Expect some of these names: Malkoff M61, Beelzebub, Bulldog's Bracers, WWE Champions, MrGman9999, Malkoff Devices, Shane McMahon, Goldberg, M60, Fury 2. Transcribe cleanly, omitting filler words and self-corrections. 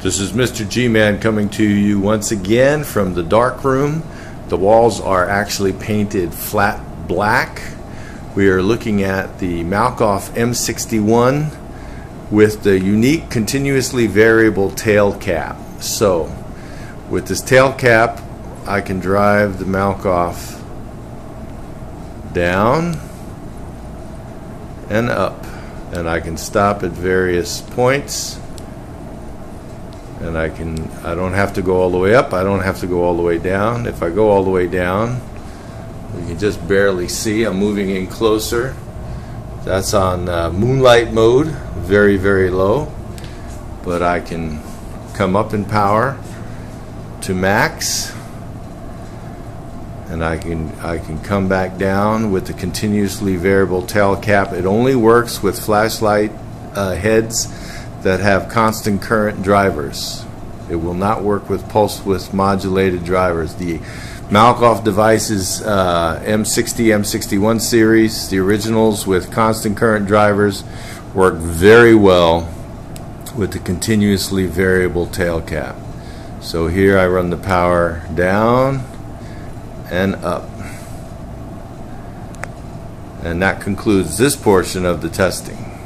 This is Mr. G-Man coming to you once again from the dark room. The walls are actually painted flat black. We are looking at the Malkoff M61 with the unique continuously variable tail cap. So with this tail cap I can drive the Malkoff down and up, and I can stop at various points, and I don't have to go all the way up, I don't have to go all the way down. If I go all the way down, you can just barely see I'm moving in closer. That's on moonlight mode, very, very low, but I can come up in power to max, and I can come back down with the continuously variable tail cap. It only works with flashlight heads that have constant current drivers. It will not work with pulse width modulated drivers. The Malkoff Devices M60, M61 series, the originals with constant current drivers, work very well with the continuously variable tail cap. So here I run the power down and up. And that concludes this portion of the testing.